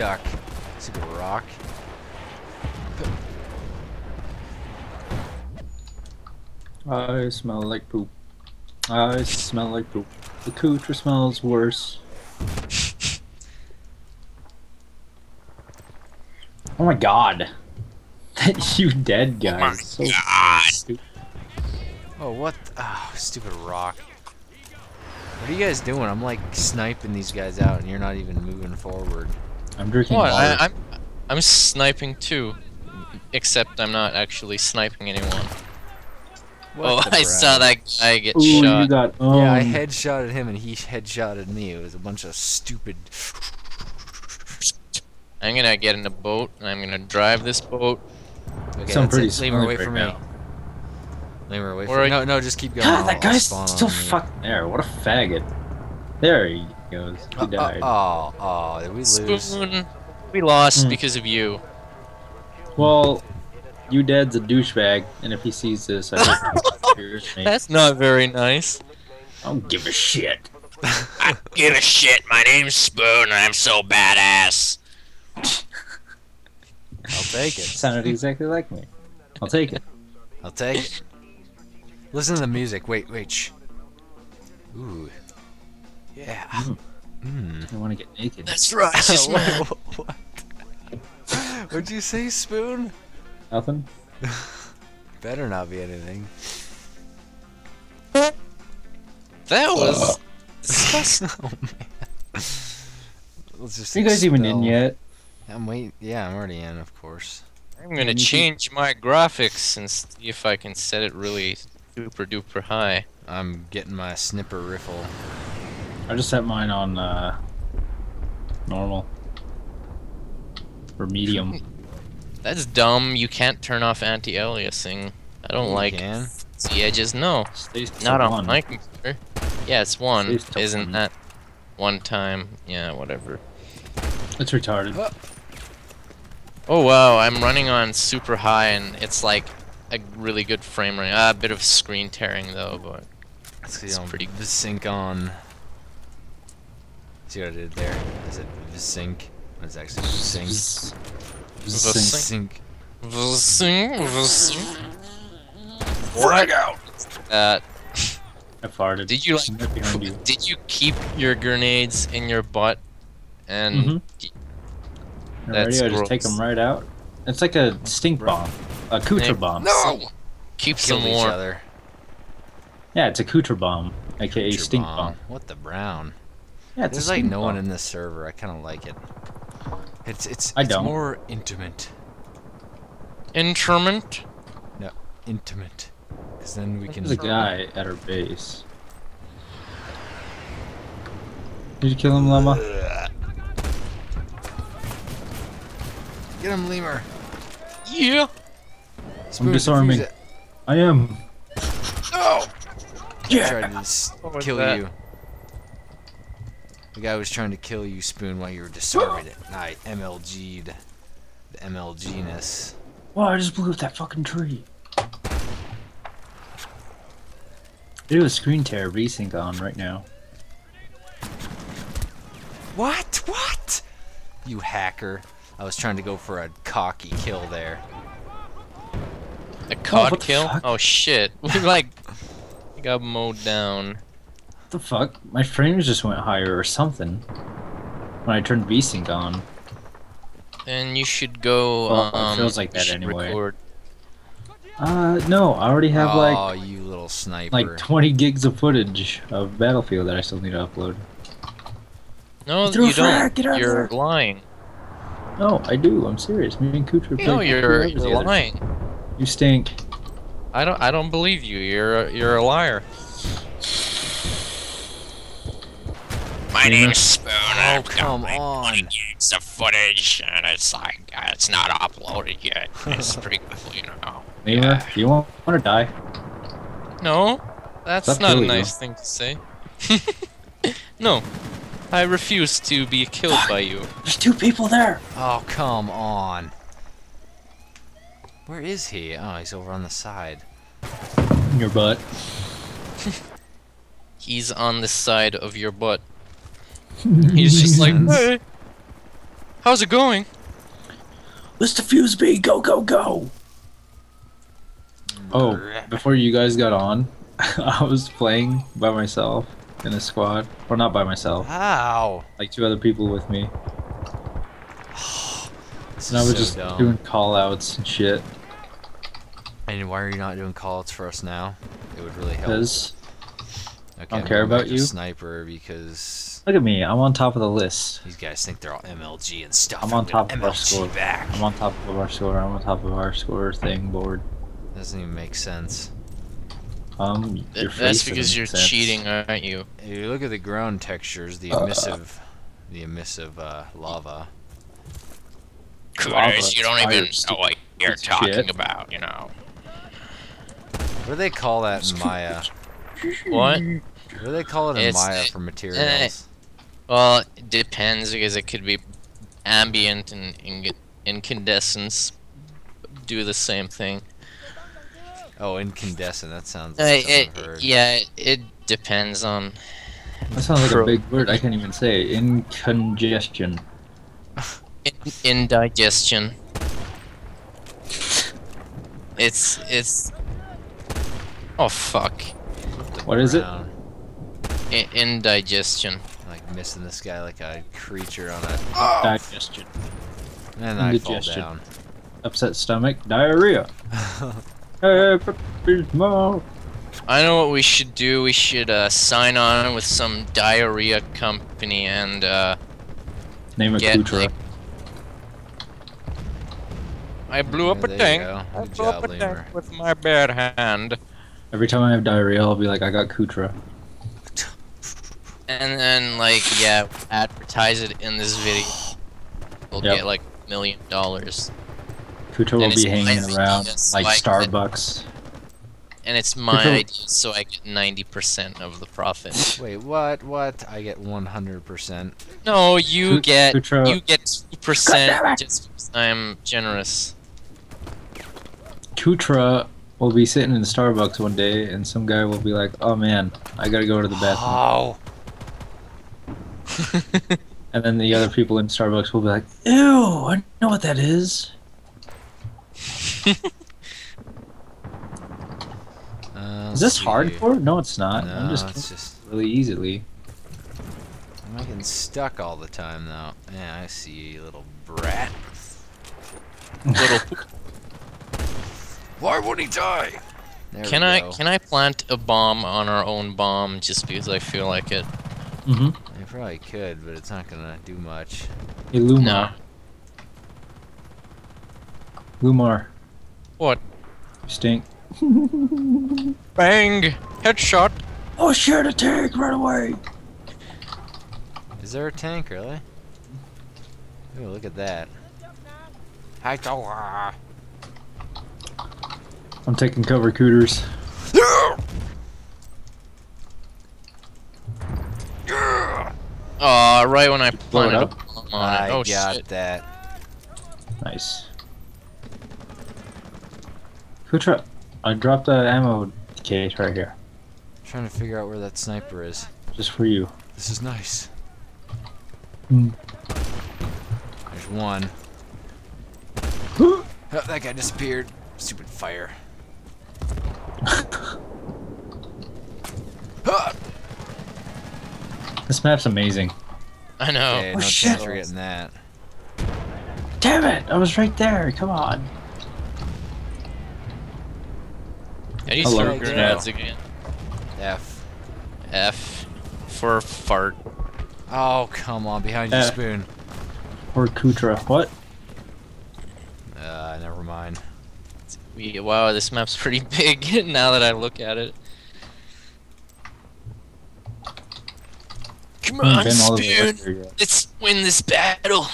stuck. It's like a rock. I smell like poop. I smell like poop. The Kootra smells worse. Oh my god. That you dead guy is so stupid. Oh, what? Oh, stupid rock. What are you guys doing? I'm like sniping these guys out and you're not even moving forward. I'm drinking water. I'm sniping too. Except I'm not actually sniping anyone. What I saw that guy get shot. Yeah, I headshotted him and he headshotted me. It was a bunch of stupid... I'm gonna get in a boat and I'm gonna drive this boat. Okay, so I'm pretty Lemur, away from me. Lemur, away from me. No, no, just keep going. God, that guy's still fucking there. What a faggot. There he goes. He died. Oh, did we lose? We lost because of you. Well, you dad's a douchebag, and if he sees this, I hope he me. That's not very nice. I don't give a shit. I don't give a shit. My name's Sp00n, and I'm so badass. I'll take it. Sounded exactly like me. I'll take it. I'll take it. Listen to the music. Wait. Shh. Ooh. Yeah. I want to get naked. That's right. What? What'd you say, Sp00n? Nothing. Better not be anything. That was disgusting. Oh, man. Are you guys even in yet? I'm waiting. Yeah, I'm already in, of course. I'm gonna change my graphics and see if I can set it really super duper high. I'm getting my sniper rifle. I just set mine on normal or medium. That's dumb. You can't turn off anti-aliasing. I don't like the edges. No, not on my computer. Yeah, it's one. Isn't that one time? Yeah, whatever. It's retarded. Oh wow, I'm running on super high and it's like a really good frame rate. A bit of screen tearing though, but it's pretty good. Sync on. See what I did there? I said sync. It's actually sync. Sync. Frag out! I farted. Did you like? Did you keep your grenades in your butt? And that's gross. Just take them right out. It's like a stink bomb, a Kootra bomb. No, keeps them warm. Yeah, it's a Kootra bomb, aka stink bomb. What the brown? Yeah, it's like no one in this server. I kind of like it. It's more intimate. Interment? No, intimate. Because then we can. There's a guy at our base. Did you kill him, Lemur? Get him, Lemur. Yeah. I'm disarming. I am. No. Yeah. I tried to kill you. The guy was trying to kill you, Sp00n, while you were disarming it. And I MLG'd the MLGness. Wow, I just blew up that fucking tree. Do a screen tear resync on right now. What? What? You hacker. I was trying to go for a cocky kill there. A cock kill? Fuck? Oh shit. We like got mowed down. What the fuck? My frames just went higher or something when I turned VSync on. And you should go it feels like that anyway. Record. No, I already have you little sniper. Like 20 gigs of footage of Battlefield that I still need to upload. No, you don't. You're lying. No, I do. I'm serious. Me and Kootra. No, you're lying. You stink. I don't believe you. You're a liar. My name's Sp00n. Oh, come on. It's the footage, and it's like it's not uploaded yet. It's pretty cool, you know. Yeah. Do you want to die? No, that's not a nice thing to say. No. I refuse to be killed by you. There's two people there! Oh, come on. Where is he? Oh, he's over on the side. Your butt. He's on the side of your butt. He's just like, hey. How's it going? Let's defuse B. Go, go, go. Oh, before you guys got on, I was playing by myself in a squad. Or not by myself. Wow. Like two other people with me. And I was just doing call-outs and shit. And why are you not doing call-outs for us now? It would really help. Because okay, I don't care about you. Sniper, because look at me, I'm on top of the list. These guys think they're all MLG and stuff. I'm on top of our score. I'm on top of our score. I'm on top of our score thing board. Doesn't even make sense. That's because you're cheating, aren't you? If you look at the ground textures, the emissive lava. Cooters, you don't even know what you're talking about, you know. What do they call that in Maya? What? What do they call it in Maya for materials? Well, it depends, because it could be ambient and incandescence do the same thing. Oh, incandescent, that sounds like I've heard. Yeah, it depends on... That sounds like a big word, I can't even say it. Incongestion. Indigestion. It's... Oh, fuck. What is it? Indigestion. Like missing this guy like a creature on a... Oh. Digestion. And I fall down. Upset stomach, diarrhea. I know what we should do. We should sign on with some diarrhea company and name it Kootra. I blew up a tank. I blew up a tank with my bare hand. Every time I have diarrhea, I'll be like, I got Kootra. And then, like, yeah, advertise it in this video. We'll get like $1 million. Kootra will be hanging around like Starbucks. And it's my idea, so I get 90% of the profit. Wait, what? What? I get 100%. No, you get Kootra. You get 2% just because I'm generous. Kootra will be sitting in the Starbucks one day, and some guy will be like, "Oh man, I gotta go to the bathroom." Oh. And then the other people in Starbucks will be like, "Ew, I know what that is." Is this hardcore? No, it's not. No, I'm just really easily. I'm not getting stuck all the time, though. Yeah, I see you, little brat. Little. Why would he die? Can I plant a bomb on our own bomb just because I feel like it? Mm-hmm. I probably could, but it's not gonna do much. Hey, Lemur. No. Lemur. What? You stink. Bang! Headshot! Oh shit, a tank! Run away! Is there a tank, really? Ooh, look at that. I'm taking cover, Cooters. Aw, right when I planted a bomb on it. I got that. Nice. Kootra, I dropped the ammo case right here. I'm trying to figure out where that sniper is. Just for you. This is nice. Mm. There's one. Oh, that guy disappeared. Stupid fire. This map's amazing. I know. Okay, no chance for getting that. Damn it! I was right there. Come on. How do you throw grenades again? F. F for fart. Oh, come on, behind you, Sp00n. Or Kootra. What? Never mind. Wow, this map's pretty big now that I look at it. Come on, Sp00n! Let's win this battle!